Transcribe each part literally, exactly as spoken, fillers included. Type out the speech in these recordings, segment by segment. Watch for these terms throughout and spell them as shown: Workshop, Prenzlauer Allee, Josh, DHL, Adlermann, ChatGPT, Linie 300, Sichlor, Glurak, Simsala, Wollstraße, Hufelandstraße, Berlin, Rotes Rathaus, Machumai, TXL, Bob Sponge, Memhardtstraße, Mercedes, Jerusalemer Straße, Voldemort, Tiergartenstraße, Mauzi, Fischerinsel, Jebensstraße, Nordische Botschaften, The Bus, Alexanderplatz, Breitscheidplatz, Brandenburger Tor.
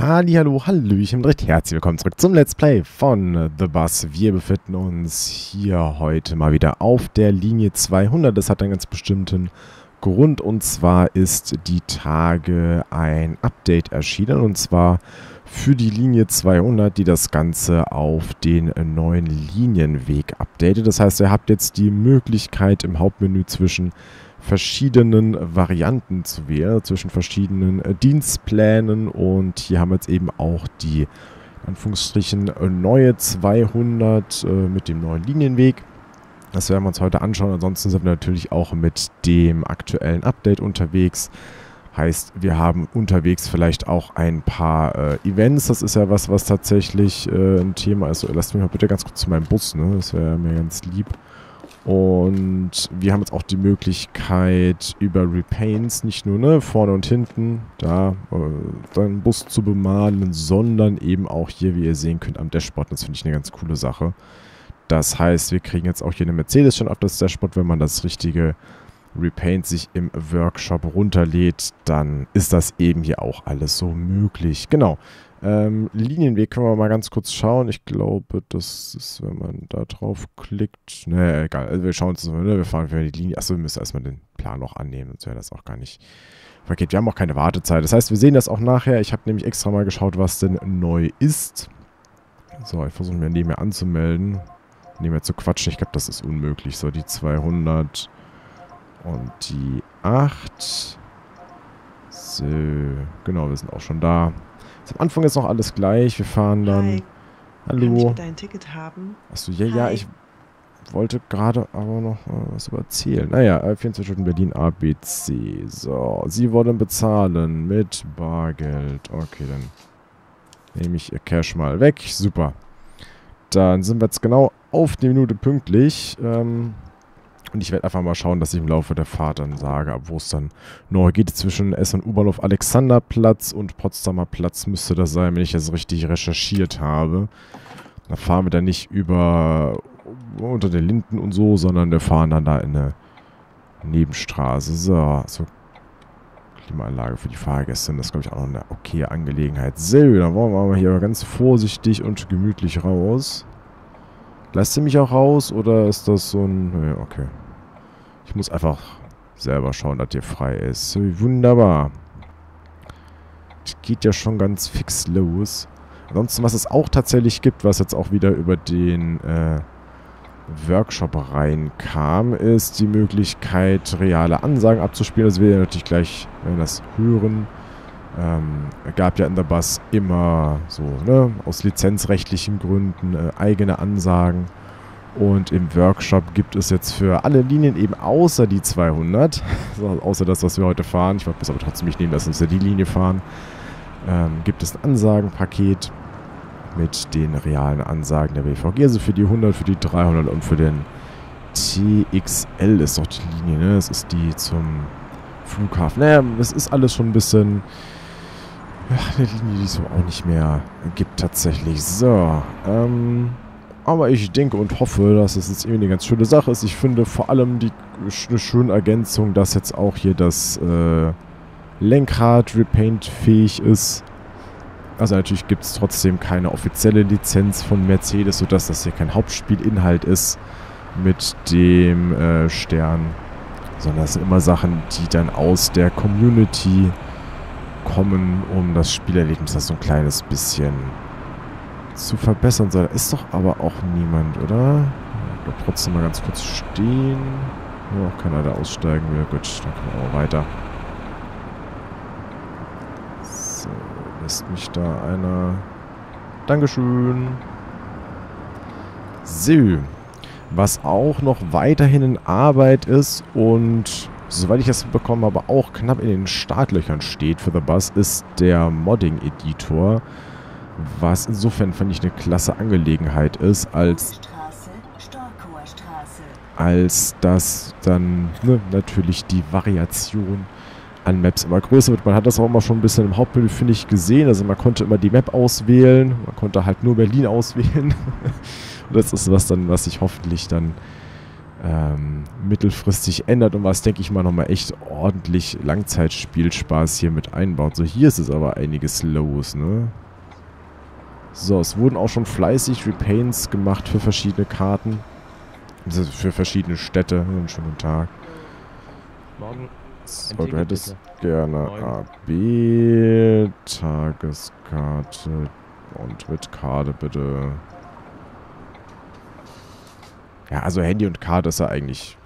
Hallihallo, hallöchen und recht herzlich willkommen zurück zum Let's Play von The Bus. Wir befinden uns hier heute mal wieder auf der Linie zweihundert. Das hat einen ganz bestimmten Grund, und zwar ist die Tage ein Update erschienen, und zwar für die Linie zweihundert, die das Ganze auf den neuen Linienweg updatet. Das heißt, ihr habt jetzt die Möglichkeit, im Hauptmenü zwischen verschiedenen Varianten zu wählen, zwischen verschiedenen Dienstplänen, und hier haben wir jetzt eben auch die, in Anführungsstrichen, neue zweihundert mit dem neuen Linienweg. Das werden wir uns heute anschauen. Ansonsten sind wir natürlich auch mit dem aktuellen Update unterwegs. Heißt, wir haben unterwegs vielleicht auch ein paar äh, Events. Das ist ja was, was tatsächlich äh, ein Thema ist. So, lasst mich mal bitte ganz kurz zu meinem Bus, ne? Das wäre mir ganz lieb. Und wir haben jetzt auch die Möglichkeit, über Repaints nicht nur ne, vorne und hinten da äh, seinen Bus zu bemalen, sondern eben auch hier, wie ihr sehen könnt, am Dashboard. Das finde ich eine ganz coole Sache. Das heißt, wir kriegen jetzt auch hier eine Mercedes schon auf das Dashboard. Wenn man das richtige Repaint sich im Workshop runterlädt, dann ist das eben hier auch alles so möglich. Genau. Ähm, Linienweg können wir mal ganz kurz schauen. Ich glaube, das ist, wenn man da drauf klickt. Naja, egal. Also wir schauen uns mal, ne? Wir fahren für die Linie. Achso, wir müssen erstmal den Plan noch annehmen, sonst wäre das auch gar nicht verkehrt. Wir haben auch keine Wartezeit. Das heißt, wir sehen das auch nachher. Ich habe nämlich extra mal geschaut, was denn neu ist. So, ich versuche mir nebenher anzumelden. Nebenher zu quatschen. Ich glaube, das ist unmöglich. So, die zweihundert und die acht. So, genau, wir sind auch schon da. Jetzt am Anfang ist noch alles gleich. Wir fahren dann... Hi. Hallo. Kann ich dein Ticket haben? Achso, ja, Hi. Ja, ich wollte gerade aber noch äh, was überzählen. Naja, äh, vierundzwanzig Stunden Berlin A, B, C. So, Sie wollen bezahlen mit Bargeld. Okay, dann nehme ich Ihr Cash mal weg. Super. Dann sind wir jetzt genau auf die Minute pünktlich. Ähm, und ich werde einfach mal schauen, dass ich im Laufe der Fahrt dann sage, wo es dann noch geht. Zwischen S- und U-Bahnhof Alexanderplatz und Potsdamer Platz müsste das sein, wenn ich das richtig recherchiert habe. Da fahren wir dann nicht über Unter den Linden und so, sondern wir fahren dann da in eine Nebenstraße. So, so Klimaanlage für die Fahrgäste. Das ist, glaube ich, auch noch eine okaye Angelegenheit. So, dann wollen wir mal hier ganz vorsichtig und gemütlich raus. Lasst ihr mich auch raus, oder ist das so ein... Nee, okay. Ich muss einfach selber schauen, dass hier frei ist. So, wunderbar. Das geht ja schon ganz fix los. Ansonsten, was es auch tatsächlich gibt, was jetzt auch wieder über den äh, Workshop reinkam, ist die Möglichkeit, reale Ansagen abzuspielen. Das will ihr natürlich gleich, wenn wir das hören. Ähm, gab ja in der Bus immer so, ne, aus lizenzrechtlichen Gründen äh, eigene Ansagen, und im Workshop gibt es jetzt für alle Linien eben außer die zweihundert, also außer das, was wir heute fahren, ich wollte bis aber trotzdem nicht nehmen, dass wir die Linie fahren, ähm, gibt es ein Ansagenpaket mit den realen Ansagen der B V G, also für die hundert, für die dreihundert und für den T X L ist doch die Linie, ne? Das ist die zum Flughafen. Naja, es ist alles schon ein bisschen... Ach, eine Linie, die es auch nicht mehr gibt tatsächlich. So, ähm, aber ich denke und hoffe, dass es jetzt irgendwie eine ganz schöne Sache ist. Ich finde vor allem die eine schöne Ergänzung, dass jetzt auch hier das äh, Lenkrad repaint-fähig ist. Also natürlich gibt es trotzdem keine offizielle Lizenz von Mercedes, sodass das hier kein Hauptspielinhalt ist mit dem äh, Stern. Sondern das sind immer Sachen, die dann aus der Community kommen, um das Spielerlebnis das so ein kleines bisschen zu verbessern. So, da ist doch aber auch niemand, oder? Ich glaube, trotzdem mal ganz kurz stehen. Ja, auch keiner da aussteigen will. Gut, dann können wir auch weiter. So, lässt mich da einer... Dankeschön. So. Was auch noch weiterhin in Arbeit ist und, soweit ich das bekommen habe, auch knapp in den Startlöchern steht für The Bus, ist der Modding-Editor. Was insofern, fand ich, eine klasse Angelegenheit ist, als, als dass dann ne, natürlich die Variation an Maps immer größer wird. Man hat das auch immer schon ein bisschen im Hauptmenü, finde ich, gesehen. Also man konnte immer die Map auswählen, man konnte halt nur Berlin auswählen. Das ist was dann, was sich hoffentlich dann ähm, mittelfristig ändert und was, denke ich mal, nochmal echt ordentlich Langzeitspielspaß hier mit einbaut. So, hier ist es aber einiges los, ne? So, es wurden auch schon fleißig Repaints gemacht für verschiedene Karten. Also für verschiedene Städte. Einen schönen Tag. Morgen. So, du hättest gerne A B, Tageskarte und mit Karte bitte. Ja, also Handy und Karte ist ja eigentlich,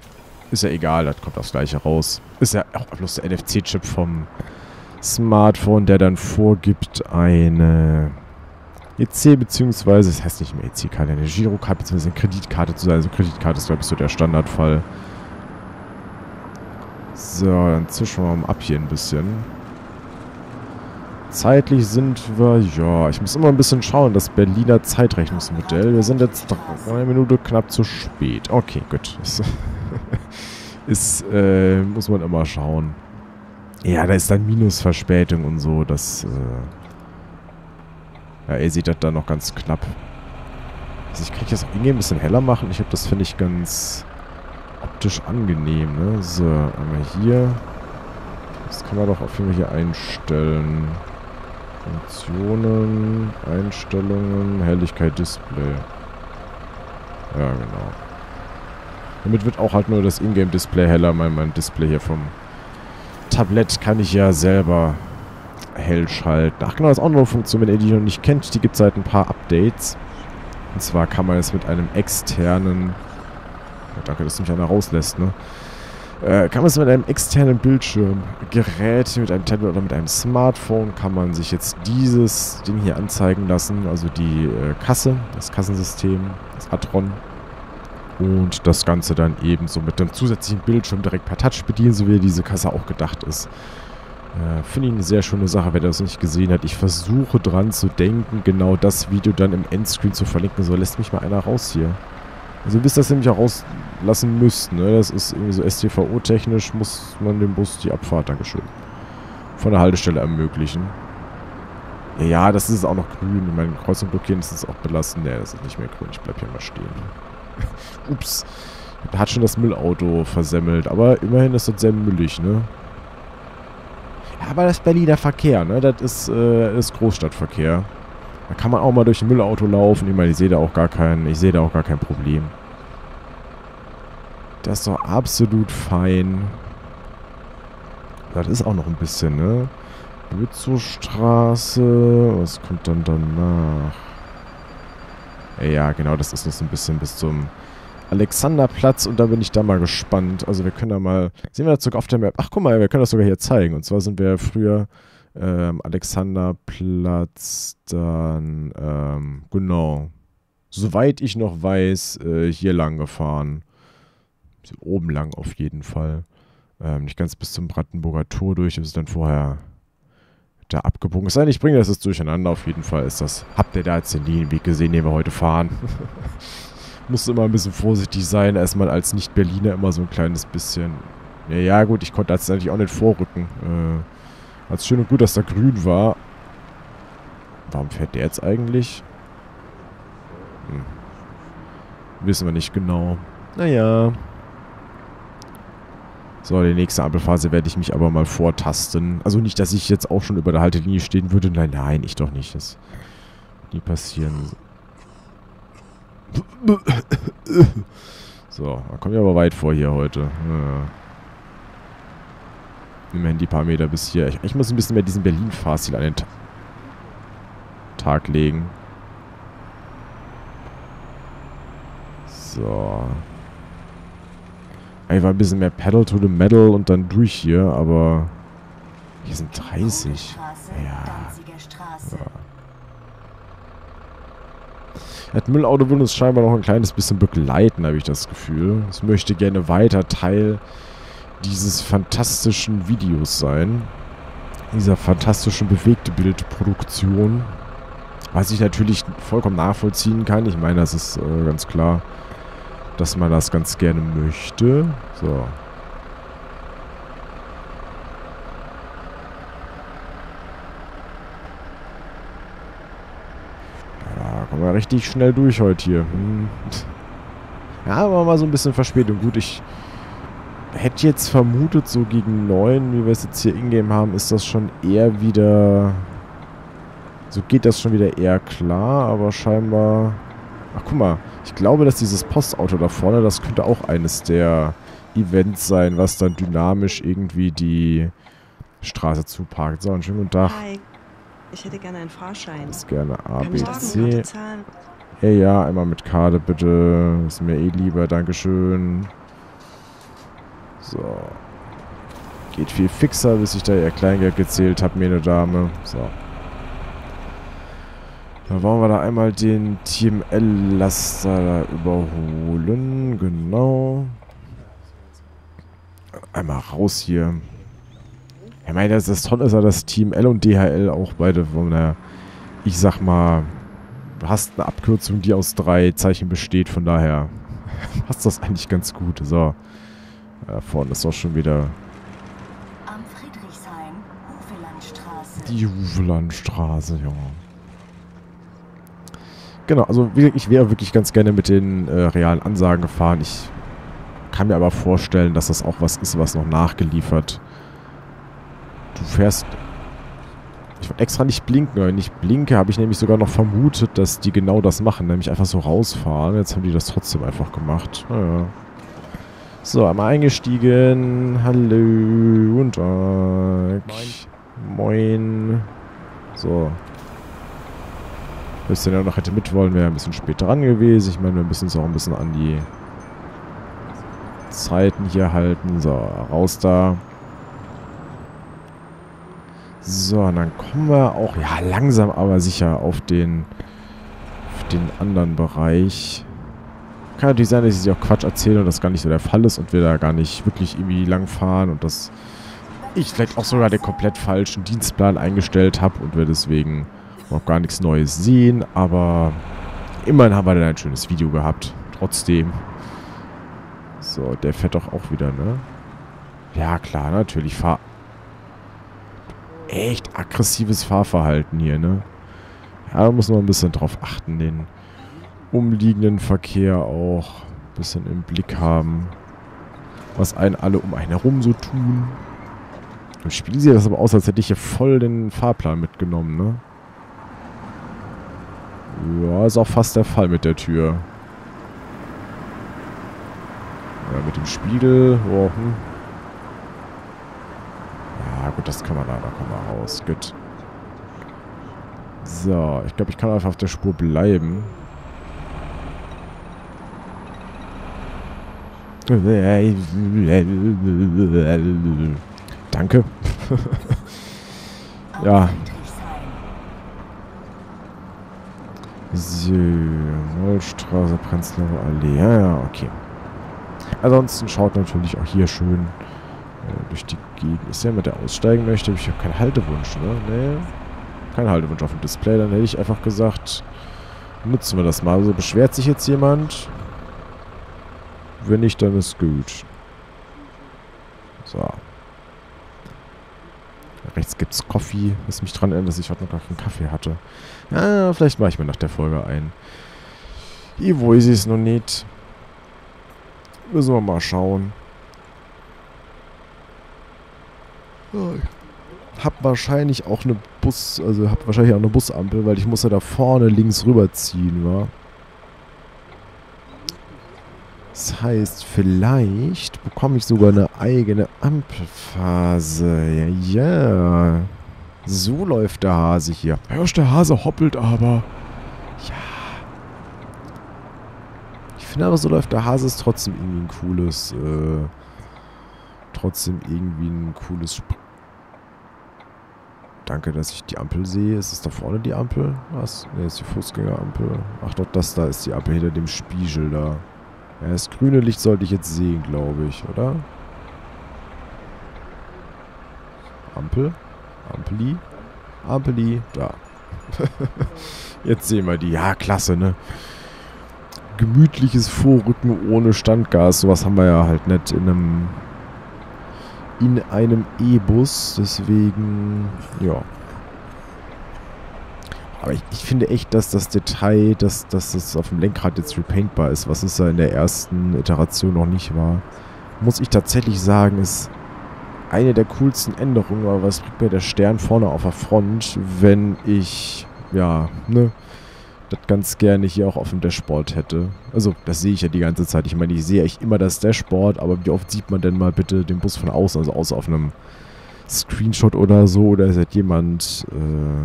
ist ja egal, das kommt aufs Gleiche raus. Ist ja auch bloß der N F C-Chip vom Smartphone, der dann vorgibt, eine E C bzw. das heißt nicht mehr E C-Karte, eine Girokarte bzw. eine Kreditkarte zu sein. Also Kreditkarte ist, glaube ich, so der Standardfall. So, dann zischen wir mal ab hier ein bisschen. Zeitlich sind wir, ja, ich muss immer ein bisschen schauen, das Berliner Zeitrechnungsmodell. Wir sind jetzt eine Minute knapp zu spät. Okay, gut. Das ist, äh, muss man immer schauen. Ja, da ist dann Minusverspätung und so, das, äh, ja, ihr seht das da noch ganz knapp. Also ich kriege das auch irgendwie ein bisschen heller machen. Ich habe das, finde ich, ganz optisch angenehm, ne? So, einmal hier. Das kann man doch auf jeden Fall hier einstellen. Funktionen, Einstellungen, Helligkeit, Display. Ja, genau. Damit wird auch halt nur das Ingame-Display heller. Mein, mein Display hier vom Tablet kann ich ja selber hell schalten. Ach genau, das ist auch noch eine Funktion, wenn ihr die noch nicht kennt. Die gibt es seit ein paar Updates. Und zwar kann man es mit einem externen... Ja, danke, dass du mich einer rauslässt, ne? Äh, kann man es mit einem externen Bildschirm, Gerät, mit einem Tablet oder mit einem Smartphone, kann man sich jetzt dieses Ding hier anzeigen lassen. Also die äh, Kasse, das Kassensystem, das Atron. Und das Ganze dann eben so mit einem zusätzlichen Bildschirm direkt per Touch bedienen, so wie diese Kasse auch gedacht ist. Äh, finde ich eine sehr schöne Sache, wer das noch nicht gesehen hat. Ich versuche dran zu denken, genau das Video dann im Endscreen zu verlinken. So, lässt mich mal einer raus hier. Also bis das nämlich auch rauslassen müsst, ne? Das ist irgendwie so S T V O-technisch, muss man dem Bus die Abfahrt, Dankeschön, von der Haltestelle ermöglichen. Ja, ja, das ist auch noch grün. Ich meine, Kreuzung blockieren ist es auch belastend. Ne, das ist nicht mehr grün. Ich bleib hier mal stehen. Ups. Da hat schon das Müllauto versemmelt. Aber immerhin ist das sehr müllig, ne? Ja, aber das Berliner Verkehr, ne? Das ist, äh, das ist Großstadtverkehr. Da kann man auch mal durch ein Müllauto laufen. Ich meine, ich sehe da auch gar kein, ich sehe da auch gar kein Problem. Das ist doch absolut fein. Das ist auch noch ein bisschen, ne? Bötzowstraße. Was kommt dann danach? Ja, genau, das ist noch so ein bisschen bis zum Alexanderplatz. Und da bin ich da mal gespannt. Also wir können da mal... Sehen wir das sogar auf der Map? Ach, guck mal, wir können das sogar hier zeigen. Und zwar sind wir früher... Ähm, Alexanderplatz, dann, ähm, genau. Soweit ich noch weiß, äh, hier lang gefahren. Oben lang auf jeden Fall. Ähm, nicht ganz bis zum Brandenburger Tor durch, ist es dann vorher da abgebogen. Es sei denn, ich bringe das jetzt durcheinander. Auf jeden Fall ist das. Habt ihr da jetzt den Linienweg gesehen, den wir heute fahren? Musste immer ein bisschen vorsichtig sein. Erstmal als Nicht-Berliner immer so ein kleines bisschen. Ja, ja, gut, ich konnte jetzt natürlich auch nicht vorrücken. Äh. War es schön und gut, dass da grün war. Warum fährt der jetzt eigentlich? Hm. Wissen wir nicht genau. Naja. So, die nächste Ampelphase werde ich mich aber mal vortasten. Also nicht, dass ich jetzt auch schon über der Haltelinie stehen würde. Nein, nein, ich doch nicht. Das wird nie passieren. So, da kommen wir aber weit vor hier heute. Ja. Immerhin die paar Meter bis hier. Ich, ich muss ein bisschen mehr diesen Berlin-Fahrstil an den Ta Tag legen. So. Einfach ein bisschen mehr Pedal to the Metal und dann durch hier, aber hier sind dreißig. Ja. Ja. Das Müllauto will uns scheinbar noch ein kleines bisschen begleiten, habe ich das Gefühl. Es möchte gerne weiter Teil dieses fantastischen Videos sein. Dieser fantastischen bewegte Bildproduktion. Was ich natürlich vollkommen nachvollziehen kann. Ich meine, das ist äh, ganz klar, dass man das ganz gerne möchte. So. Ja, kommen wir richtig schnell durch heute hier. Hm. Ja, aber mal so ein bisschen Verspätung. Gut, ich hätte jetzt vermutet, so gegen neun, wie wir es jetzt hier ingame haben, ist das schon eher wieder... So geht das schon wieder eher klar, aber scheinbar... Ach, guck mal. Ich glaube, dass dieses Postauto da vorne, das könnte auch eines der Events sein, was dann dynamisch irgendwie die Straße zuparkt. So, einen schönen guten Tag. Hi. Ich hätte gerne einen Fahrschein. Das ist gerne A, B, C. Hey, ja, einmal mit Karte, bitte. Ist mir eh lieber, dankeschön. So. Geht viel fixer, bis ich da ihr Kleingeld gezählt habe, mir eine Dame. So. Dann wollen wir da einmal den T M L-Laster da überholen. Genau. Einmal raus hier. Ich meine, das ist toll, dass er das T M L und D H L auch beide von der, ich sag mal, du hast eine Abkürzung, die aus drei Zeichen besteht, von daher passt das eigentlich ganz gut. So. Da vorne ist auch schon wieder. Am Friedrichshain, Hufelandstraße. Die Hufelandstraße, Junge. Genau, also ich wäre wirklich ganz gerne mit den äh, realen Ansagen gefahren. Ich kann mir aber vorstellen, dass das auch was ist, was noch nachgeliefert. Du fährst... Ich wollte extra nicht blinken. Wenn ich blinke, habe ich nämlich sogar noch vermutet, dass die genau das machen. Nämlich einfach so rausfahren. Jetzt haben die das trotzdem einfach gemacht. Naja. So, einmal eingestiegen. Hallo. Guten Tag. Moin. Moin. So. Bis denn ja noch hätte mitwollen, wäre ein bisschen später dran gewesen. Ich meine, wir müssen uns auch ein bisschen an die Zeiten hier halten. So, raus da. So, und dann kommen wir auch, ja, langsam aber sicher auf den, auf den anderen Bereich. Kann natürlich sein, dass ich auch Quatsch erzähle und das gar nicht so der Fall ist und wir da gar nicht wirklich irgendwie lang fahren und dass ich vielleicht auch sogar den komplett falschen Dienstplan eingestellt habe und wir deswegen noch gar nichts Neues sehen, aber immerhin haben wir dann ein schönes Video gehabt. Trotzdem. So, der fährt doch auch wieder, ne? Ja, klar, natürlich. Fahr... Echt aggressives Fahrverhalten hier, ne? Ja, da muss man ein bisschen drauf achten, den umliegenden Verkehr auch ein bisschen im Blick haben. Was einen alle um einen herum so tun. Im Spiel sieht das aber aus, als hätte ich hier voll den Fahrplan mitgenommen, ne? Ja, ist auch fast der Fall mit der Tür. Oder mit dem Spiegel. Oh, hm. Ja, gut, das kann man da. Da kann man raus. Gut. So, ich glaube, ich kann einfach auf der Spur bleiben. Danke. Ja. So, Wollstraße, Prenzlauer Allee. Ja, ja, okay. Ansonsten schaut natürlich auch hier schön äh, durch die Gegend. Ist ja jemand, der aussteigen möchte? Ich habe keinen Haltewunsch, ne? Nee. Kein Haltewunsch auf dem Display. Dann hätte ich einfach gesagt, nutzen wir das mal. Also beschwert sich jetzt jemand? Wenn nicht, dann ist gut. So. Rechts gibt es Coffee, was mich dran erinnert, dass ich heute noch gar keinen Kaffee hatte. Ja, vielleicht mache ich mir nach der Folge ein. Ich weiß es noch nicht. Müssen wir mal schauen. Hab wahrscheinlich auch eine Bus, also hab wahrscheinlich auch eine Busampel, weil ich muss ja da vorne links rüberziehen, wa? Das heißt, vielleicht bekomme ich sogar eine eigene Ampelphase. Ja, yeah. So läuft der Hase hier. Hörst, der Hase hoppelt aber. Ja. Ich finde aber, so läuft der Hase ist trotzdem irgendwie ein cooles, äh, trotzdem irgendwie ein cooles Sp Danke, dass ich die Ampel sehe. Ist es da vorne die Ampel? Was? Ne, ist die Fußgängerampel. Ach doch, das da ist die Ampel hinter dem Spiegel da. Ja, das grüne Licht sollte ich jetzt sehen, glaube ich, oder? Ampel? Ampeli? Ampeli? Da. Jetzt sehen wir die. Ja, klasse, ne? Gemütliches Vorrücken ohne Standgas. Sowas haben wir ja halt nicht in einem... in einem E-Bus. Deswegen... Ja. Aber ich, ich finde echt, dass das Detail, dass, dass das auf dem Lenkrad jetzt repaintbar ist, was es ja in der ersten Iteration noch nicht war, muss ich tatsächlich sagen, ist eine der coolsten Änderungen. Aber was bringt mir der Stern vorne auf der Front, wenn ich, ja, ne, das ganz gerne hier auch auf dem Dashboard hätte. Also, das sehe ich ja die ganze Zeit. Ich meine, ich sehe echt immer das Dashboard, aber wie oft sieht man denn mal bitte den Bus von außen, also außer auf einem Screenshot oder so, oder ist halt jemand, äh,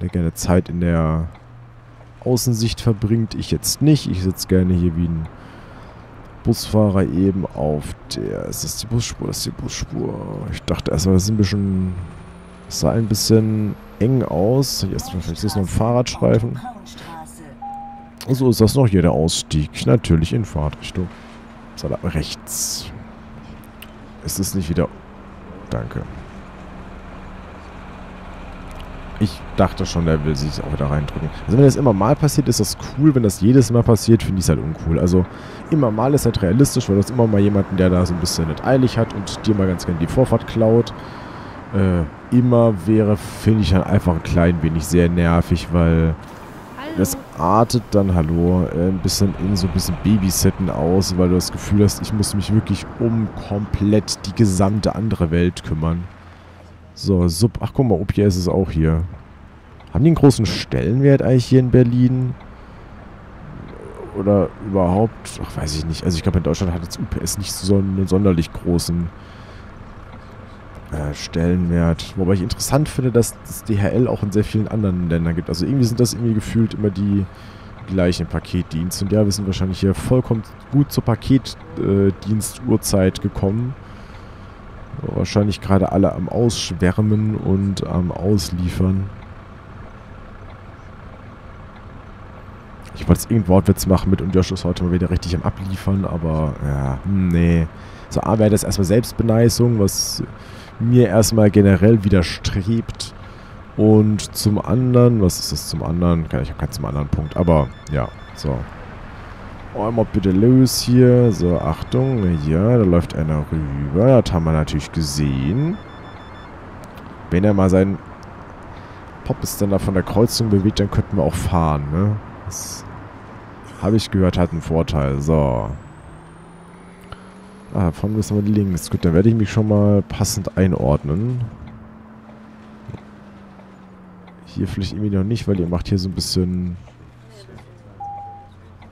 der gerne Zeit in der Außensicht verbringt. Ich jetzt nicht. Ich sitze gerne hier wie ein Busfahrer eben auf der... Ist das die Busspur? Das ist die Busspur. Ich dachte erstmal, das ist ein bisschen... Das sah ein bisschen eng aus. Hier ist, vielleicht ist noch ein Fahrradstreifen. So ist das noch hier, der Ausstieg. Natürlich in Fahrtrichtung. Salat rechts. Es ist nicht wieder... Danke. Ich dachte schon, der will sich auch wieder reindrücken. Also wenn das immer mal passiert, ist das cool. Wenn das jedes Mal passiert, finde ich es halt uncool. Also immer mal ist halt realistisch, weil du hast immer mal jemanden, der da so ein bisschen nicht eilig hat und dir mal ganz gerne die Vorfahrt klaut. Äh, immer wäre, finde ich, dann einfach ein klein wenig sehr nervig, weil hallo. Das artet dann, hallo, äh, ein bisschen in so ein bisschen Babysitten aus, weil du das Gefühl hast, ich muss mich wirklich um komplett die gesamte andere Welt kümmern. So, Sub. Ach, guck mal, U P S ist auch hier. Haben die einen großen Stellenwert eigentlich hier in Berlin? Oder überhaupt? Ach, weiß ich nicht. Also ich glaube, in Deutschland hat jetzt U P S nicht so einen sonderlich großen äh, Stellenwert. Wobei ich interessant finde, dass das D H L auch in sehr vielen anderen Ländern gibt. Also irgendwie sind das irgendwie gefühlt immer die gleichen Paketdienste. Und ja, wir sind wahrscheinlich hier vollkommen gut zur Paketdienstuhrzeit äh, gekommen. Wahrscheinlich gerade alle am Ausschwärmen und am Ausliefern. Ich wollte jetzt irgendeinen Wortwitz machen mit und Josh ist heute mal wieder richtig am Abliefern, aber ja, nee. So, A wäre das erstmal Selbstbeneisung, was mir erstmal generell widerstrebt. Und zum anderen, was ist das zum anderen? Ich habe keinen zum anderen Punkt, aber ja, so. Einmal bitte los hier. So, Achtung. Ja, da läuft einer rüber. Das haben wir natürlich gesehen. Wenn er mal seinen Poppes dann da von der Kreuzung bewegt, dann könnten wir auch fahren, ne? Das habe ich gehört, hat einen Vorteil. So. Ah, vorne müssen wir links. Gut, dann werde ich mich schon mal passend einordnen. Hier vielleicht irgendwie noch nicht, weil ihr macht hier so ein bisschen...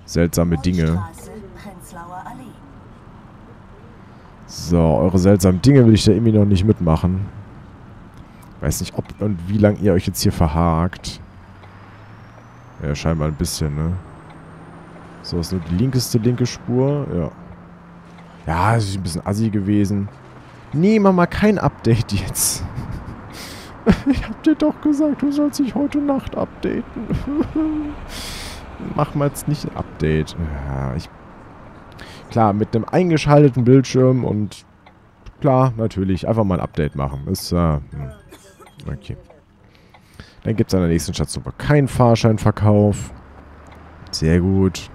seltsame Dinge. So, eure seltsamen Dinge will ich da irgendwie noch nicht mitmachen. Weiß nicht, ob und wie lange ihr euch jetzt hier verhakt. Ja, scheinbar ein bisschen, ne? So, ist nur die linkeste linke Spur. Ja. Ja, ist ein bisschen assi gewesen. Nee, mach mal kein Update jetzt. Ich hab dir doch gesagt, du sollst dich heute Nacht updaten. Machen wir jetzt nicht ein Update. Ja, ich klar, mit einem eingeschalteten Bildschirm und klar, natürlich, einfach mal ein Update machen. Ist ja... Äh, okay. Dann gibt es an der nächsten Station keinen Fahrscheinverkauf. Sehr gut.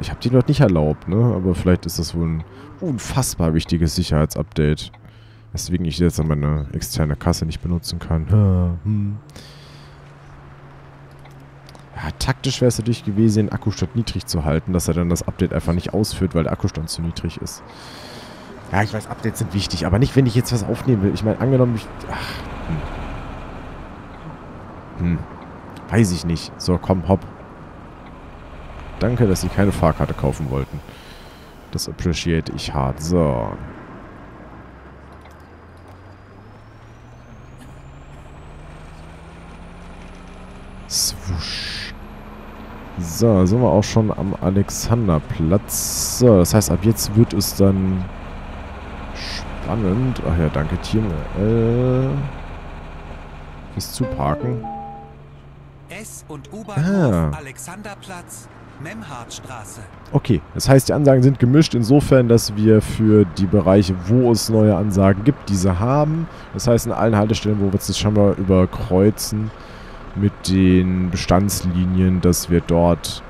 Ich habe die dort nicht erlaubt, ne? Aber vielleicht ist das wohl ein unfassbar wichtiges Sicherheitsupdate. Weswegen ich jetzt meine externe Kasse nicht benutzen kann. Ja, hm. Ja, taktisch wäre es natürlich gewesen, den Akkustand niedrig zu halten, dass er dann das Update einfach nicht ausführt, weil der Akkustand zu niedrig ist. Ja, ich weiß, Updates sind wichtig, aber nicht, wenn ich jetzt was aufnehmen will. Ich meine, angenommen, ich... Ach, hm. Hm. Weiß ich nicht. So, komm, hopp. Danke, dass Sie keine Fahrkarte kaufen wollten. Das appreciate ich hart. So. Swoosh. So, sind wir auch schon am Alexanderplatz. So, das heißt, ab jetzt wird es dann spannend. Ach ja, danke, Timo. Äh, fürs Zuparken. S- und U-Bahn Alexanderplatz, Memhardtstraße. Okay, das heißt, die Ansagen sind gemischt insofern, dass wir für die Bereiche, wo es neue Ansagen gibt, diese haben. Das heißt, in allen Haltestellen, wo wir es schon mal überkreuzen, mit den Bestandslinien, dass wir dort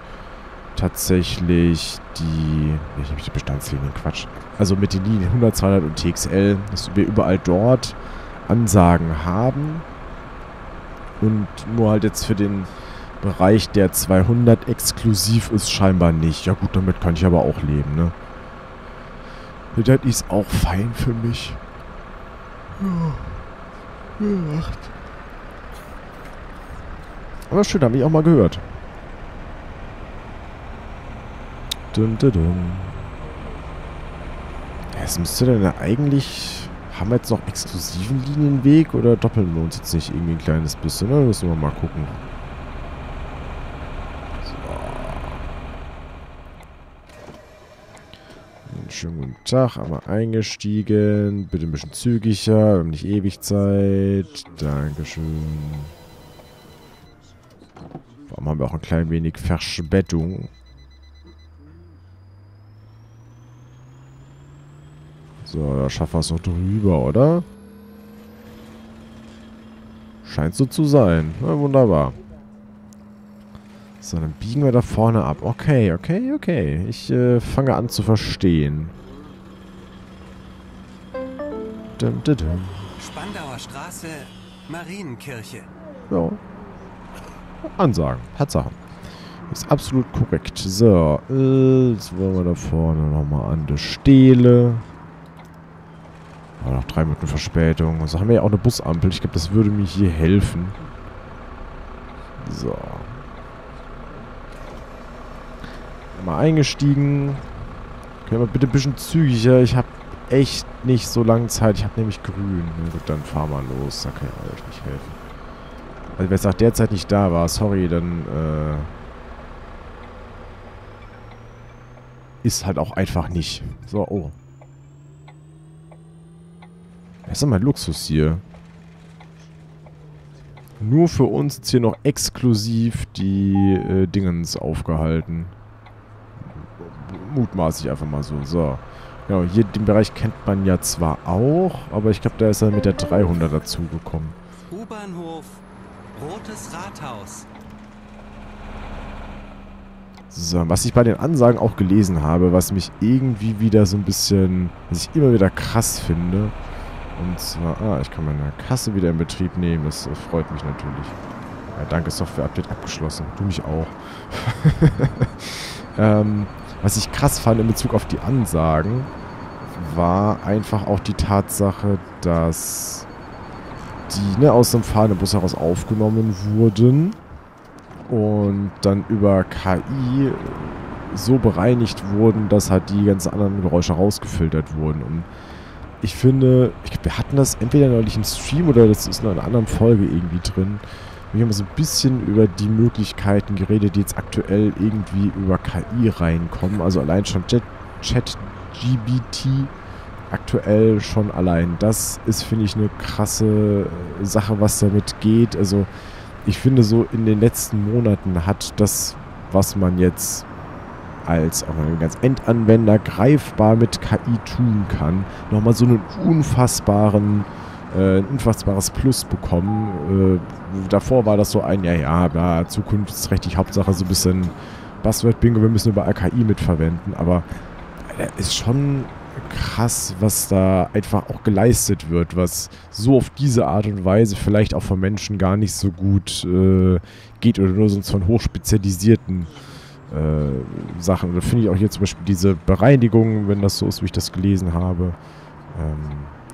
tatsächlich die... Ich nehme die Bestandslinien, Quatsch. Also mit den Linien hundert, zweihundert und T X L, dass wir überall dort Ansagen haben und nur halt jetzt für den Bereich der zweihundert exklusiv ist scheinbar nicht. Ja gut, damit kann ich aber auch leben, ne? Das ist auch fein für mich. Ja. Aber schön, habe ich auch mal gehört. Dun, dun, dun. Es müsste dann eigentlich... Haben wir jetzt noch exklusiven Linienweg oder doppeln wir uns jetzt nicht irgendwie ein kleines bisschen? Ne? Müssen wir mal gucken. So. Schönen guten Tag, einmal eingestiegen. Bitte ein bisschen zügiger, wir haben nicht ewig Zeit. Dankeschön. Vor allem haben wir auch ein klein wenig Verspätung. So, da schaffen wir es noch drüber, oder? Scheint so zu sein. Ja, wunderbar. So, dann biegen wir da vorne ab. Okay, okay, okay. Ich äh, fange an zu verstehen. Dum, dum, dum. Spandauer Straße, Marienkirche. Ja. Ansagen. Tatsache. Ist absolut korrekt. So, äh, jetzt wollen wir da vorne nochmal an der Stele. Aber noch drei Minuten Verspätung. Also haben wir ja auch eine Busampel. Ich glaube, das würde mir hier helfen. So. Mal eingestiegen. Können wir bitte ein bisschen zügiger. Ich habe echt nicht so lange Zeit. Ich habe nämlich grün. Na gut, dann fahr mal los. Da kann ich euch nicht helfen. Also wer jetzt nach der Zeit nicht da war, sorry, dann äh, ist halt auch einfach nicht. So, oh. Das ist doch mal Luxus hier. Nur für uns ist hier noch exklusiv die äh, Dingens aufgehalten. Mutmaßlich einfach mal so. So. Genau, hier den Bereich kennt man ja zwar auch, aber ich glaube, da ist er mit der dreihundert dazugekommen. U-Bahnhof, Rotes Rathaus. So, was ich bei den Ansagen auch gelesen habe, was mich irgendwie wieder so ein bisschen, was ich immer wieder krass finde. Und zwar, ah, ich kann meine Kasse wieder in Betrieb nehmen. Das äh, freut mich natürlich. Ja, danke, Software-Update abgeschlossen. Du mich auch. ähm, was ich krass fand in Bezug auf die Ansagen, war einfach auch die Tatsache, dass die ne, aus dem fahrenden Bus heraus aufgenommen wurden und dann über K I so bereinigt wurden, dass halt die ganzen anderen Geräusche rausgefiltert wurden. Und ich finde, ich glaube, wir hatten das entweder neulich im Stream oder das ist in einer anderen Folge irgendwie drin. Wir haben so ein bisschen über die Möglichkeiten geredet, die jetzt aktuell irgendwie über K I reinkommen. Also allein schon ChatGPT aktuell schon allein. Das ist, finde ich, eine krasse Sache, was damit geht. Also ich finde so, in den letzten Monaten hat das, was man jetzt als auch ein ganz Endanwender greifbar mit K I tun kann, nochmal so einen unfassbaren, äh, ein unfassbares Plus bekommen. Äh, davor war das so ein, ja, ja, ja, zukunftsträchtig, Hauptsache so ein bisschen Buzzword-Bingo, wir müssen über K I mitverwenden, aber Alter, ist schon krass, was da einfach auch geleistet wird, was so auf diese Art und Weise vielleicht auch von Menschen gar nicht so gut äh, geht oder nur sonst von hochspezialisierten Sachen. Und da finde ich auch hier zum Beispiel diese Bereinigung, wenn das so ist, wie ich das gelesen habe, ähm,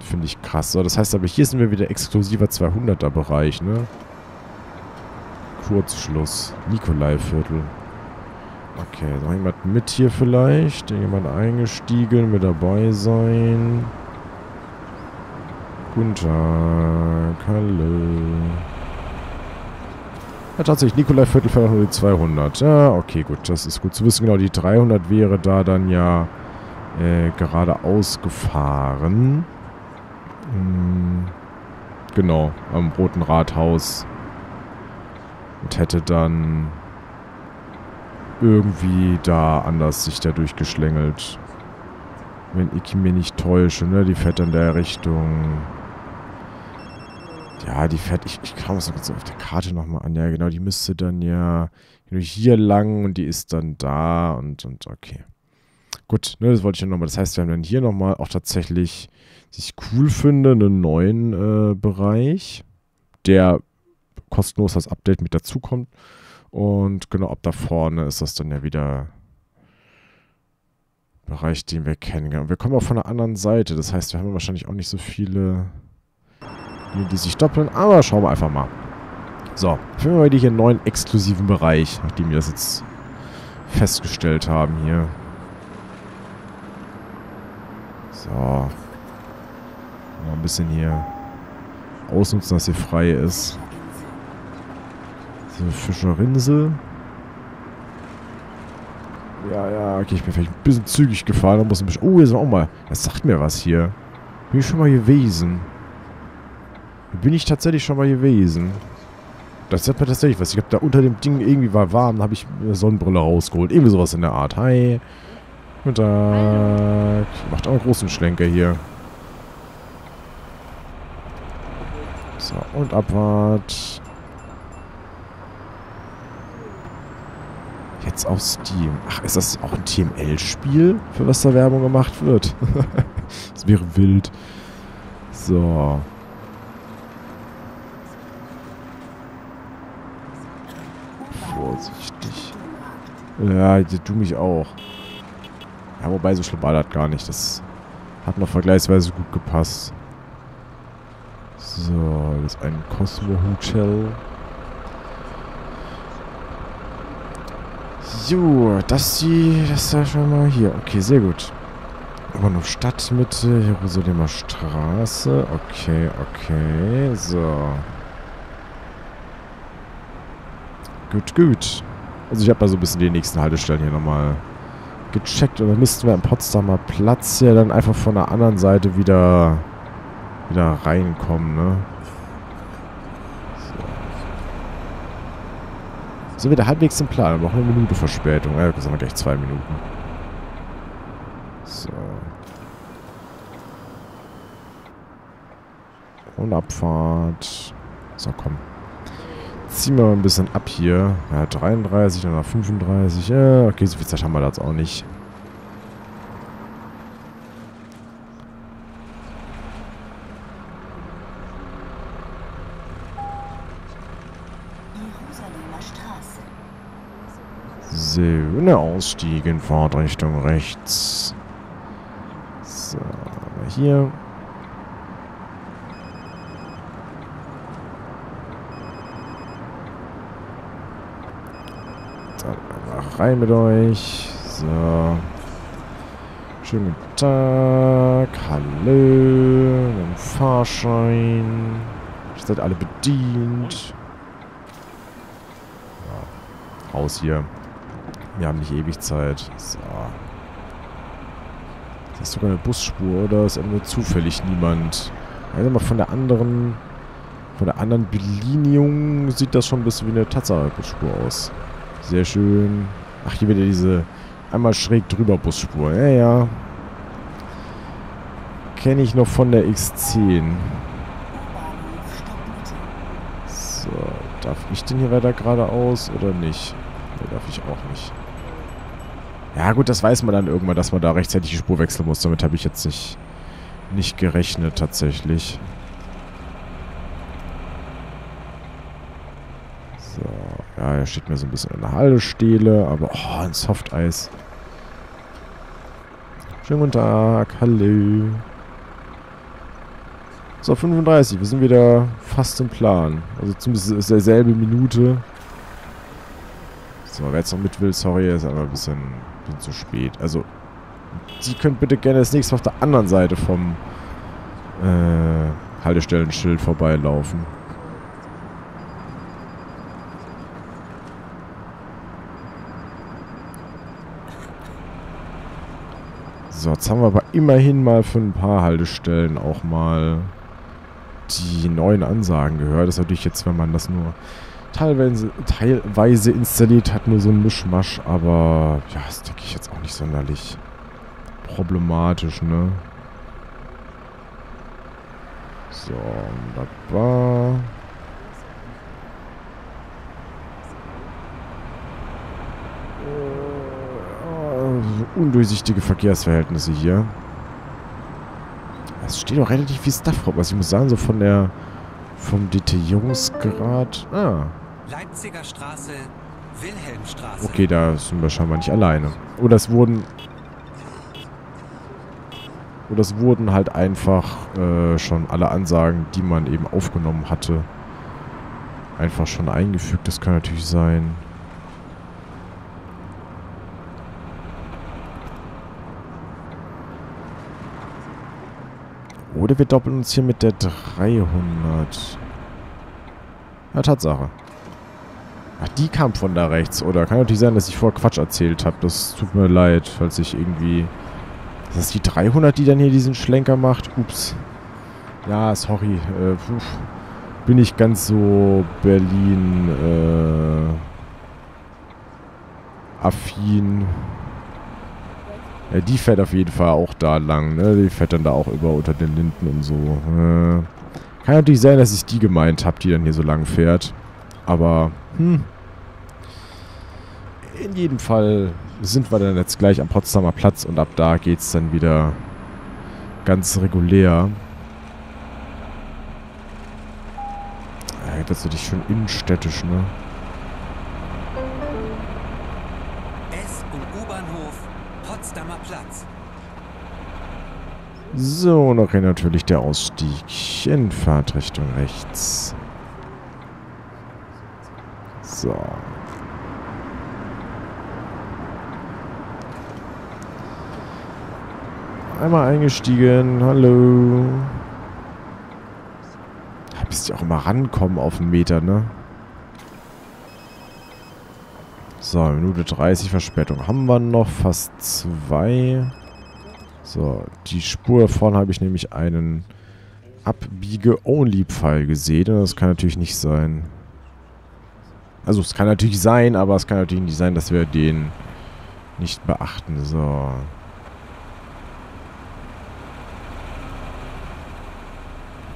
finde ich krass. So, das heißt aber, hier sind wir wieder exklusiver zweihunderter Bereich, ne? Kurzschluss. Nikolaiviertel. Okay, ist noch jemand mit hier vielleicht? Jemand eingestiegen, mit dabei sein. Guten Tag, hallo. Ja, tatsächlich, Nikolaiviertel fährt nur die zweihundert. Ja, okay, gut, das ist gut zu wissen. Genau, die dreihundert wäre da dann ja äh, geradeaus gefahren. Hm, genau, am Roten Rathaus. Und hätte dann irgendwie da anders sich da durchgeschlängelt. Wenn ich mich nicht täusche, ne? Die fährt dann in der Richtung... Ja, die fährt, ich, ich kam es noch kurz auf der Karte nochmal an. Ja, genau, die müsste dann ja hier lang und die ist dann da und, und okay. Gut, ne, das wollte ich ja nochmal. Das heißt, wir haben dann hier nochmal auch tatsächlich, was ich cool finde, einen neuen äh, Bereich, der kostenlos das Update mit dazukommt. Und genau, ab da vorne ist das dann ja wieder Bereich, den wir kennen. Und wir kommen auch von der anderen Seite. Das heißt, wir haben wahrscheinlich auch nicht so viele, die sich doppeln. Aber schauen wir einfach mal. So, finden wir heute hier einen neuen exklusiven Bereich, nachdem wir das jetzt festgestellt haben hier. So. Mal ein bisschen hier ausnutzen, dass hier frei ist. So, Fischerinsel. Ja, ja, okay, ich bin vielleicht ein bisschen zügig gefahren. Da muss ein bisschen. Oh, hier sind wir auch mal. Das sagt mir was hier. Bin ich schon mal gewesen. Bin ich tatsächlich schon mal gewesen. Das hat mir tatsächlich was. Ich glaube, da unter dem Ding irgendwie war warm. Da habe ich eine Sonnenbrille rausgeholt. Irgendwie sowas in der Art. Hi. Guten Tag. Macht auch einen großen Schlenker hier. So, und Abfahrt. Jetzt auf Steam. Ach, ist das auch ein T M L-Spiel, für was da Werbung gemacht wird? Das wäre wild. So. Vorsichtig. Ja, du mich auch. Ja, wobei, so schlimm war das gar nicht. Das hat noch vergleichsweise gut gepasst. So, das ist ein Cosmo Hotel. Jo, das die, das ist ja schon mal hier. Okay, sehr gut. Aber noch Stadtmitte, Jerusalemer Straße. Okay, okay, so. Gut, gut. Also ich habe mal so ein bisschen die nächsten Haltestellen hier nochmal gecheckt. Und dann müssten wir am Potsdamer Platz ja dann einfach von der anderen Seite wieder, wieder reinkommen, ne? So, wieder halbwegs im Plan, aber auch eine Minute Verspätung. Ja, das haben wir gleich zwei Minuten. So. Und Abfahrt. So, komm. Ziehen wir mal ein bisschen ab hier. Ja, dreiunddreißig, dann nach fünfunddreißig. Ja, okay, so viel Zeit haben wir da jetzt auch nicht. Eine Ausstieg in Fahrtrichtung rechts. So, hier. Dann einfach rein mit euch. So. Schönen guten Tag. Hallo. Ein Fahrschein. Ihr seid alle bedient. Ja. Raus hier. Wir haben nicht ewig Zeit. So. Das ist sogar eine Busspur, oder? Das ist einfach nur zufällig niemand. Also mal von der anderen, von der anderen Belinie sieht das schon ein bisschen wie eine Tatsache-Busspur aus. Sehr schön. Ach, hier wieder diese einmal schräg drüber Busspur. Ja, ja. Kenne ich noch von der X zehn. So, darf ich denn hier weiter geradeaus oder nicht? Nee, darf ich auch nicht. Ja gut, das weiß man dann irgendwann, dass man da rechtzeitig die Spur wechseln muss. Damit habe ich jetzt nicht, nicht gerechnet tatsächlich. So, ja, hier steht mir so ein bisschen eine Haltestelle, aber oh, ein Softeis. Schönen guten Tag, hallo. So, fünfunddreißig, wir sind wieder fast im Plan. Also zumindest ist derselbe Minute. So, wer jetzt noch mit will, sorry, ist aber ein bisschen, ein bisschen zu spät. Also, Sie können bitte gerne das nächste Mal auf der anderen Seite vom äh, Haltestellenschild vorbeilaufen. So, jetzt haben wir aber immerhin mal für ein paar Haltestellen auch mal die neuen Ansagen gehört. Das ist natürlich jetzt, wenn man das nur Teilweise, teilweise installiert hat, nur so ein Mischmasch, aber ja, das denke ich jetzt auch nicht sonderlich problematisch, ne? So, wunderbar. Uh, undurchsichtige Verkehrsverhältnisse hier. Es steht auch relativ viel Stuff drauf, also ich muss sagen, so von der Vom Detaillierungsgrad. Ah. Leipziger Straße, Wilhelmstraße. Okay, da sind wir scheinbar nicht alleine. Oder es wurden. Oder es wurden halt einfach äh, schon alle Ansagen, die man eben aufgenommen hatte, einfach schon eingefügt. Das kann natürlich sein. Oder wir doppeln uns hier mit der dreihundert. Ja, Tatsache. Ach, die kam von da rechts, oder? Kann natürlich sein, dass ich vorher Quatsch erzählt habe. Das tut mir leid, falls ich irgendwie... Ist das die dreihundert, die dann hier diesen Schlenker macht? Ups. Ja, sorry. Äh, pf, bin ich ganz so Berlin... Äh, affin... Ja, die fährt auf jeden Fall auch da lang, ne? Die fährt dann da auch über unter den Linden und so. Äh, kann natürlich sein, dass ich die gemeint habe, die dann hier so lang fährt. Aber, hm. In jedem Fall sind wir dann jetzt gleich am Potsdamer Platz und ab da geht's dann wieder ganz regulär. Ja, das ist natürlich schon innenstädtisch, ne? So, noch hier natürlich der Ausstieg in Fahrtrichtung rechts. So. Einmal eingestiegen. Hallo. Da bist du auch immer rankommen auf den Meter, ne? So, Minute dreißig Verspätung haben wir noch. Fast zwei. So, die Spur vorne habe ich nämlich einen Abbiege-Only-Pfeil gesehen. Und das kann natürlich nicht sein. Also, es kann natürlich sein, aber es kann natürlich nicht sein, dass wir den nicht beachten. So.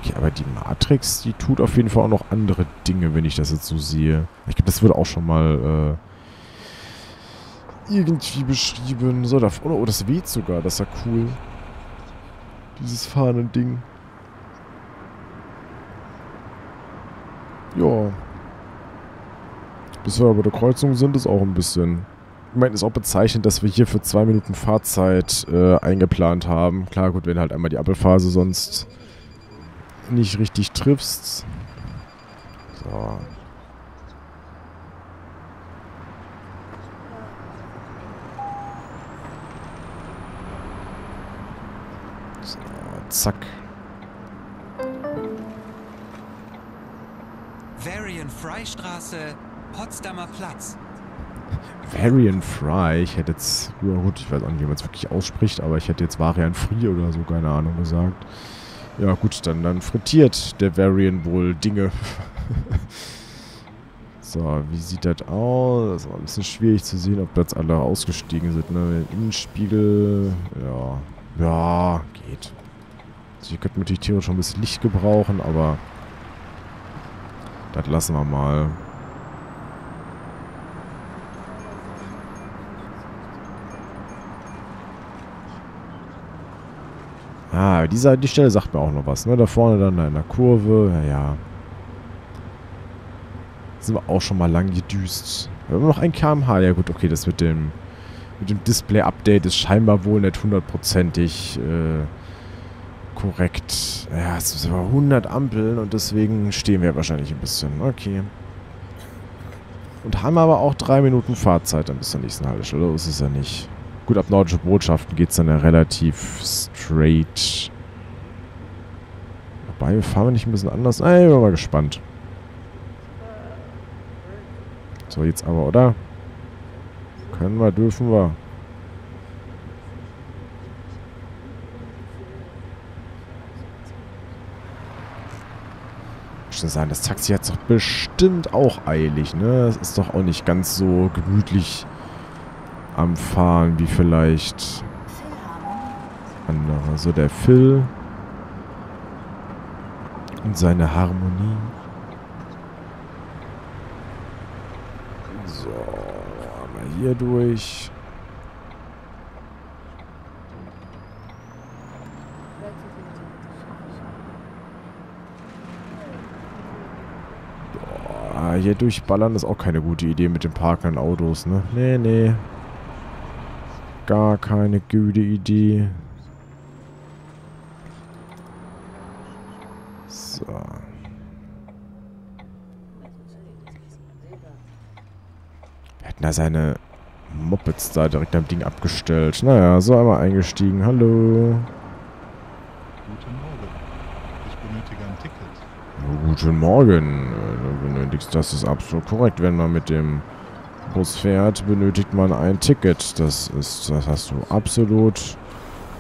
Okay, aber die Matrix, die tut auf jeden Fall auch noch andere Dinge, wenn ich das jetzt so sehe. Ich glaube, das wird auch schon mal... Äh, irgendwie beschrieben. So, da, oh, oh, das weht sogar. Das ist ja cool. Dieses Fahnending. Ja. Bis wir aber bei der Kreuzung sind, ist auch ein bisschen... Ich meine, ist auch bezeichnend, dass wir hier für zwei Minuten Fahrzeit äh, eingeplant haben. Klar, gut, wenn halt einmal die Ampelphase sonst nicht richtig triffst. So. Zack. Varian Freistraße, Potsdamer Platz. Varian Fry, ich hätte jetzt, ja gut, ich weiß auch nicht, wie man es wirklich ausspricht, aber ich hätte jetzt Varian Free oder so, keine Ahnung, gesagt. Ja gut, dann, dann frittiert der Varian wohl Dinge. So, wie sieht das aus? Das ist ein bisschen schwierig zu sehen, ob das alle ausgestiegen sind, ne? Innenspiegel, ja. Ja, geht. Hier könnten wir natürlich theoretisch schon ein bisschen Licht gebrauchen, aber das lassen wir mal. Ah, dieser, die Stelle sagt mir auch noch was, ne? Da vorne dann in der Kurve, naja. Sind wir auch schon mal lang gedüst. Wir haben noch ein Kilometer pro Stunde. Ja gut, okay, das mit dem, mit dem Display-Update ist scheinbar wohl nicht hundertprozentig... Äh, korrekt. Ja, es sind aber hundert Ampeln und deswegen stehen wir wahrscheinlich ein bisschen. Okay. Und haben aber auch drei Minuten Fahrzeit dann bis zur nächsten Haltestelle. Oder ist es ja nicht. Gut, ab Nordische Botschaften geht es dann ja relativ straight. Wobei, fahren wir nicht ein bisschen anders? Ah, ich bin mal gespannt. So, jetzt aber, oder? Können wir, dürfen wir. Sein. Das Taxi hat es doch bestimmt auch eilig, ne? Es ist doch auch nicht ganz so gemütlich am Fahren wie vielleicht andere. So, der Phil und seine Harmonie. So, einmal hier durch. Ah, hier durchballern ist auch keine gute Idee mit den parkenden Autos, ne? Nee, nee. Gar keine gute Idee. So. Wir hatten da seine Mopeds da direkt am Ding abgestellt. Naja, so einmal eingestiegen. Hallo. Guten Morgen. Ich benötige ein Ticket. Guten Morgen. Du benötigst, das ist absolut korrekt. Wenn man mit dem Bus fährt, benötigt man ein Ticket. Das ist, das hast du absolut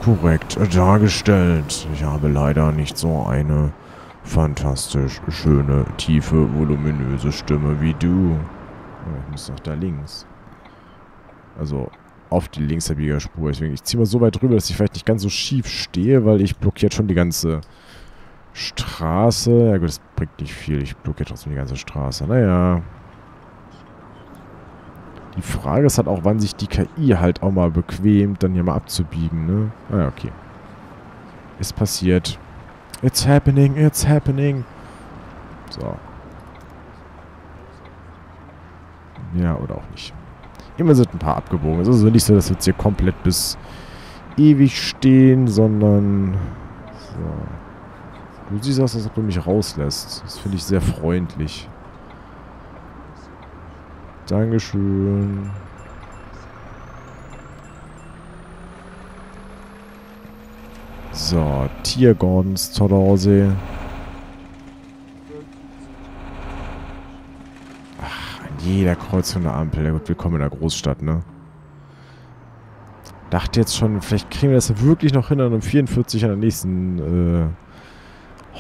korrekt dargestellt. Ich habe leider nicht so eine fantastisch schöne, tiefe, voluminöse Stimme wie du. Oh, ich muss doch da links. Also auf die linksabbiege Spur. Deswegen, ich ziehe mal so weit rüber, dass ich vielleicht nicht ganz so schief stehe, weil ich blockiere schon die ganze Straße. Ja gut, das bringt nicht viel. Ich blockiere trotzdem die ganze Straße. Naja. Die Frage ist halt auch, wann sich die K I halt auch mal bequemt, dann hier mal abzubiegen, ne? Ah ja, okay. Ist passiert. It's happening, it's happening. So. Ja, oder auch nicht. Immer sind ein paar abgebogen. Es ist also nicht so, dass wir jetzt hier komplett bis ewig stehen, sondern... So. Du siehst aus, als ob du mich rauslässt. Das finde ich sehr freundlich. Dankeschön. So, Tiergordons zu Hause. Ach, an jeder Kreuzung eine Ampel. Ja gut, wir kommen in der Großstadt, ne? Dachte jetzt schon, vielleicht kriegen wir das wirklich noch hin, an um vierundvierzig an der nächsten äh,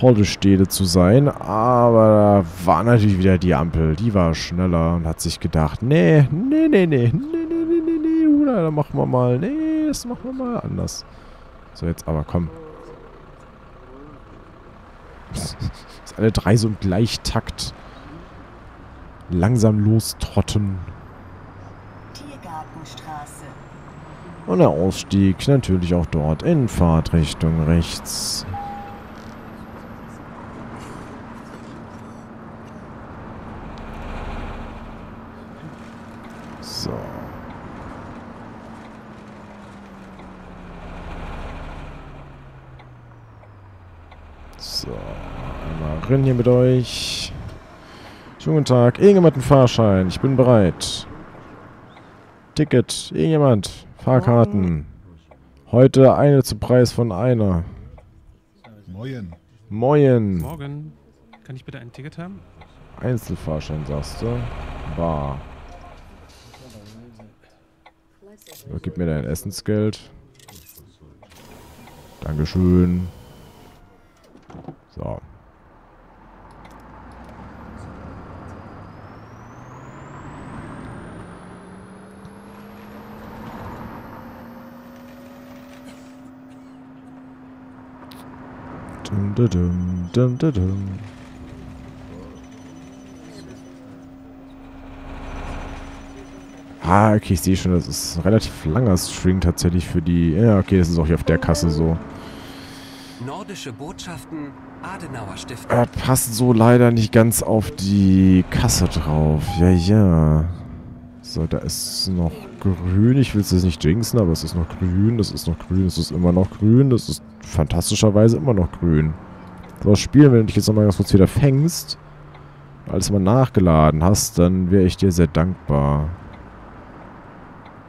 Haltestelle zu sein. Aber da war natürlich wieder die Ampel. Die war schneller und hat sich gedacht, nee, nee, nee, nee, nee, nee, nee, nee, nee, oder da machen wir mal, nee, das machen wir mal anders. So, jetzt aber, komm. Psst, dass alle drei so im Gleichtakt langsam lostrotten. Tiergartenstraße. Und der Ausstieg natürlich auch dort in Fahrtrichtung rechts. So. So, einmal rennen hier mit euch. Schönen guten Tag. Irgendjemand einen Fahrschein? Ich bin bereit. Ticket. Irgendjemand. Fahrkarten. Heute eine zu Preis von einer. Moin. Moin. Morgen. Kann ich bitte ein Ticket haben? Einzelfahrschein, sagst du? Bar. So, gib mir dein Essensgeld. Dankeschön. So. Dum, dum, dum, dum, dum. Ah, okay, ich sehe schon, das ist ein relativ langer String tatsächlich für die... Ja, okay, das ist auch hier auf der Kasse so. Nordische Botschaften, Adenauer Stiftung. Das passt so leider nicht ganz auf die Kasse drauf. Ja, ja. So, da ist noch grün. Ich will es jetzt nicht jinxen, aber es ist noch grün. Das ist noch grün. Das ist immer noch grün. Das ist fantastischerweise immer noch grün. So, das Spiel, wenn du dich jetzt nochmal ganz kurz wieder fängst, alles mal nachgeladen hast, dann wäre ich dir sehr dankbar.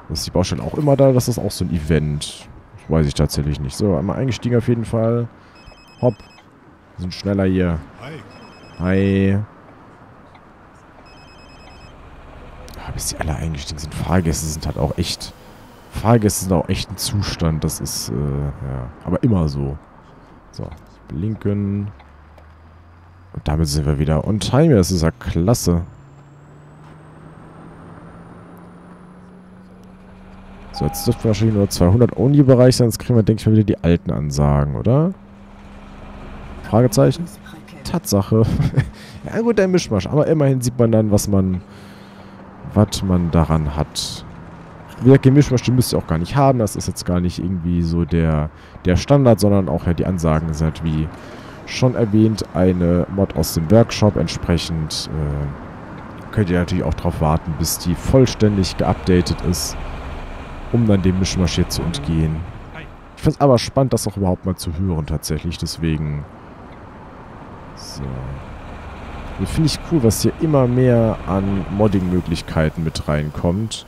Das ist die Baustelle auch immer da. Das ist auch so ein Event. Weiß ich tatsächlich nicht. So, einmal eingestiegen auf jeden Fall. Hopp. Wir sind schneller hier. Hi. Hi. Ah, bis die alle eingestiegen sind. Fahrgäste sind halt auch echt... Fahrgäste sind auch echt ein Zustand. Das ist, äh, ja. Aber immer so. So, blinken. Und damit sind wir wieder on time. Das ist ja klasse. So, jetzt dürften wir wahrscheinlich nur zweihundert Only-Bereich sein, sonst kriegen wir, denke ich mal, wieder die alten Ansagen, oder? Fragezeichen? Tatsache. Ja gut, ein Mischmasch, aber immerhin sieht man dann, was man, was man daran hat. Wie gesagt, den Mischmasch, den müsst ihr auch gar nicht haben, das ist jetzt gar nicht irgendwie so der, der Standard, sondern auch ja die Ansagen sind, wie schon erwähnt, eine Mod aus dem Workshop entsprechend, äh, könnt ihr natürlich auch drauf warten, bis die vollständig geupdatet ist, um dann dem Mischmasch hier zu entgehen. Ich finde es aber spannend, das auch überhaupt mal zu hören tatsächlich, deswegen... So. Also finde ich cool, was hier immer mehr an Modding-Möglichkeiten mit reinkommt.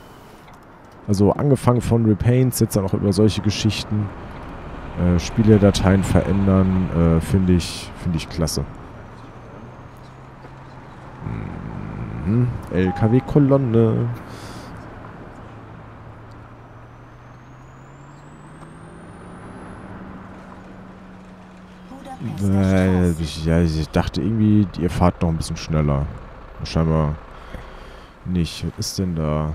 Also angefangen von Repaints, jetzt dann auch über solche Geschichten. Äh, Spieledateien verändern, äh, finde ich, finde ich klasse. Mhm. L K W-Kolonne. Weil ich, ja, ich dachte irgendwie, ihr fahrt noch ein bisschen schneller. Scheinbar nicht. Was ist denn da?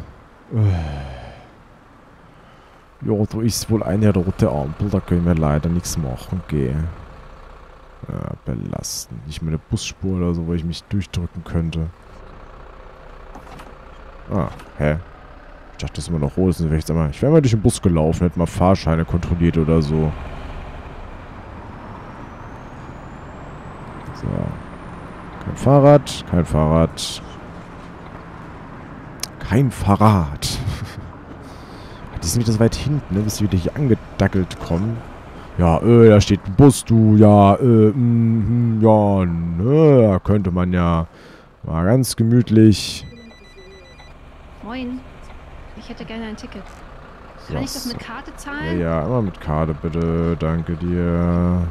Jo, da ist wohl eine rote Ampel. Da können wir leider nichts machen. Okay. Ja, belasten. Nicht mehr eine Busspur oder so, wo ich mich durchdrücken könnte. Ah, hä? Ich dachte, das ist immer noch rot. Ich wäre mal durch den Bus gelaufen, hätte mal Fahrscheine kontrolliert oder so. Kein Fahrrad, kein Fahrrad. Kein Fahrrad. Die sind wieder so weit hinten, ne? Bis sie wieder hier angedackelt kommen. Ja, äh, da steht ein Bus, du. Ja, äh, mh, ja, ne, da könnte man ja mal ganz gemütlich. Moin. Ich hätte gerne ein Ticket. Kann Was? ich das mit Karte zahlen? Ja, ja, immer mit Karte, bitte. Danke dir.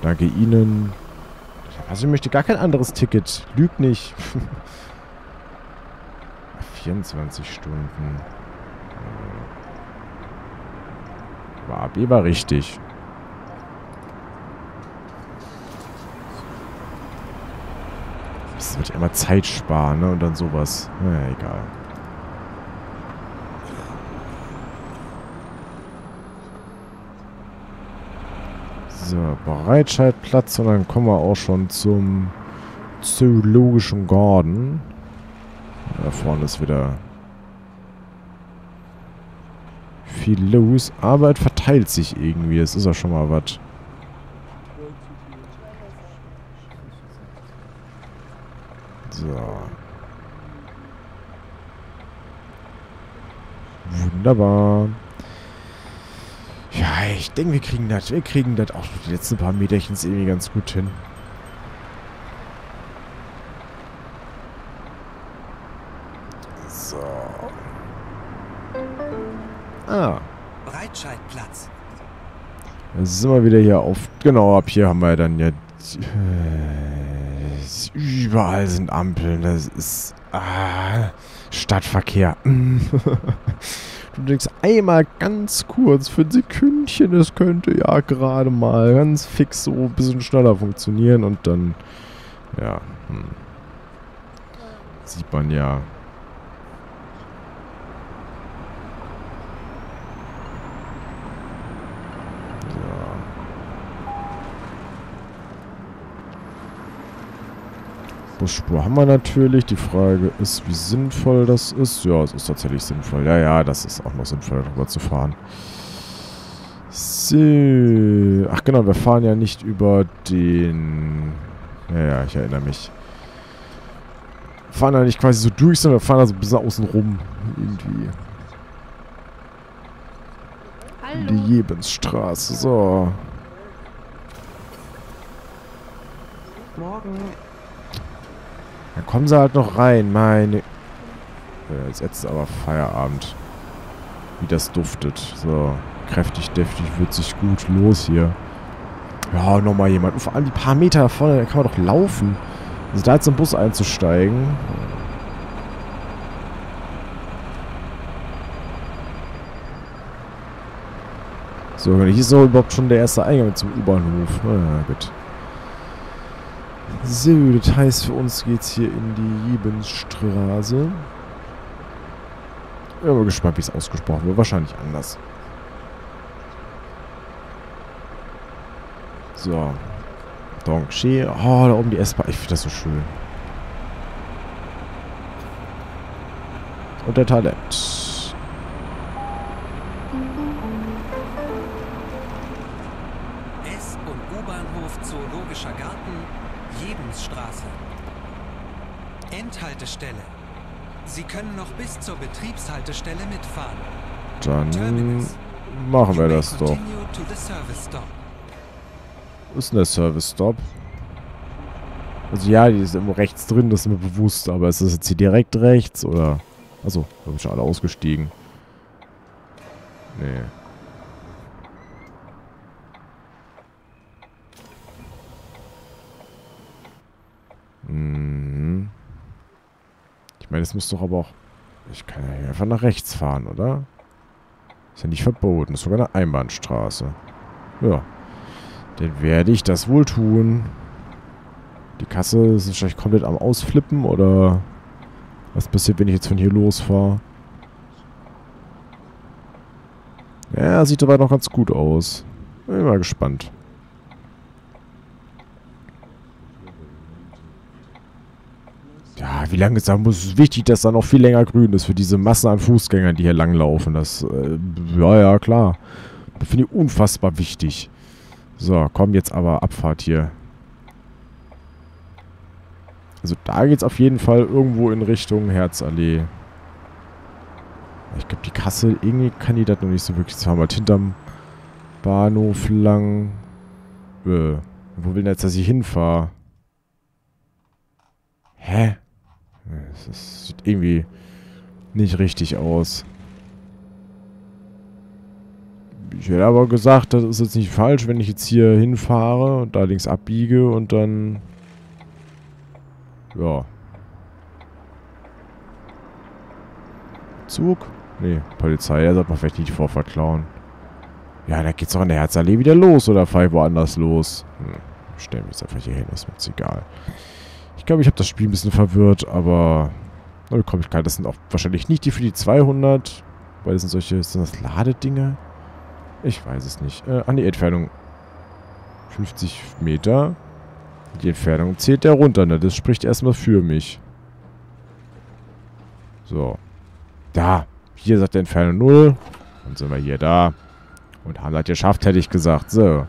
Danke Ihnen. Also ich möchte gar kein anderes Ticket. Lüg nicht. vierundzwanzig Stunden. War A B war richtig. Das wird ja immer Zeit sparen, ne? Und dann sowas. Naja, egal. So, Bereitscheidplatz und dann kommen wir auch schon zum Zoologischen Garten. Da vorne ist wieder viel los, aber es verteilt sich irgendwie. Es ist ja schon mal was. So. Wunderbar. Ja, ich denke, wir kriegen das. Wir kriegen das auch die letzten paar Meterchen irgendwie ganz gut hin. So. Ah. Breitscheidplatz. Jetzt sind wir wieder hier auf... Genau, ab hier haben wir dann ja... Äh, überall sind Ampeln. Das ist... Ah, Stadtverkehr. Du denkst einmal ganz kurz für ein Sekündchen, das könnte ja gerade mal ganz fix so ein bisschen schneller funktionieren und dann, ja, hm. Sieht man ja. Busspur haben wir natürlich. Die Frage ist, wie sinnvoll das ist. Ja, es ist tatsächlich sinnvoll. Ja, ja, das ist auch noch sinnvoll, darüber zu fahren. So. Ach genau, wir fahren ja nicht über den... Ja, ja, ich erinnere mich. Wir fahren ja nicht quasi so durch, sondern wir fahren da so ein bisschen außen rum. Irgendwie. Hallo. Die Jebensstraße. So. Morgen. Dann kommen sie halt noch rein, meine... Ja, jetzt ist aber Feierabend. Wie das duftet. So, kräftig, deftig, würzig, gut, los hier. Ja, nochmal jemand. Und vor allem die paar Meter da vorne, da kann man doch laufen. Also da jetzt im Bus einzusteigen. So, hier ist doch überhaupt schon der erste Eingang zum U-Bahnhof. Na ja, gut. So, das heißt, für uns geht's hier in die Jebensstraße. Ich bin mal gespannt, wie es ausgesprochen wird. Wahrscheinlich anders. So. Dongshi. Oh, da oben die S-Bahn. Ich finde das so schön. Und der Talent. S- und U-Bahnhof Zoologischer Garten. Jebensstraße. Endhaltestelle Sie können noch bis zur Betriebshaltestelle mitfahren. Dann machen wir das doch. Wo ist denn der Service Stop? Also ja, die ist immer rechts drin, das ist mir bewusst, aber ist das jetzt hier direkt rechts oder? Achso, da bin ich schon alle ausgestiegen. Nee. Mhm. Ich meine, es muss doch aber auch... Ich kann ja hier einfach nach rechts fahren, oder? Ist ja nicht verboten. Ist sogar eine Einbahnstraße. Ja. Dann werde ich das wohl tun. Die Kasse ist wahrscheinlich komplett am Ausflippen, oder... Was passiert, wenn ich jetzt von hier losfahre? Ja, sieht dabei noch ganz gut aus. Bin mal gespannt. Ja, wie lange ist das? Es ist wichtig, dass da noch viel länger grün ist für diese Massen an Fußgängern, die hier langlaufen. Das, äh, ja, ja, klar. Das finde ich unfassbar wichtig. So, komm jetzt aber, Abfahrt hier. Also da geht's auf jeden Fall irgendwo in Richtung Herzallee. Ich glaube, die Kasse, irgendwie kann die das noch nicht so wirklich. Jetzt fahren wir halt hinterm Bahnhof lang. Äh, wo will denn jetzt, dass ich hinfahre? Hä? Das sieht irgendwie nicht richtig aus. Ich hätte aber gesagt, das ist jetzt nicht falsch, wenn ich jetzt hier hinfahre und da links abbiege und dann... Ja. Zug? Nee, Polizei. Er sollte man vielleicht nicht die Vorfahrt klauen. Ja, da geht's doch an der Herzallee wieder los. Oder fahre ich woanders los? Hm. Stell mich jetzt einfach hier hin. Ist mir jetzt egal. Ich glaube, ich habe das Spiel ein bisschen verwirrt. Aber... Na, Bekommlichkeit. Das sind auch wahrscheinlich nicht die für die zweihundert. Weil das sind solche... Sind das Ladedinge? Ich weiß es nicht. Äh, an die Entfernung... fünfzig Meter... Die Entfernung zählt der runter, ne? Das spricht erstmal für mich. So. Da. Hier sagt der Entfernung null. Dann sind wir hier da. Und haben das geschafft, hätte ich gesagt. So.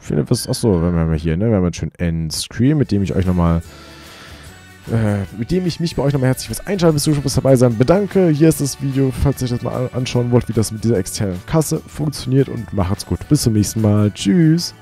Ich finde, was... Achso, wenn wir hier, ne? Wir haben einen schönen Endscreen, mit dem ich euch nochmal... Äh, mit dem ich mich bei euch nochmal herzlich fürs Einschalten, bis Zuschauen, bis dabei sein bedanke. Hier ist das Video, falls ihr euch das mal anschauen wollt, wie das mit dieser externen Kasse funktioniert. Und macht's gut. Bis zum nächsten Mal. Tschüss.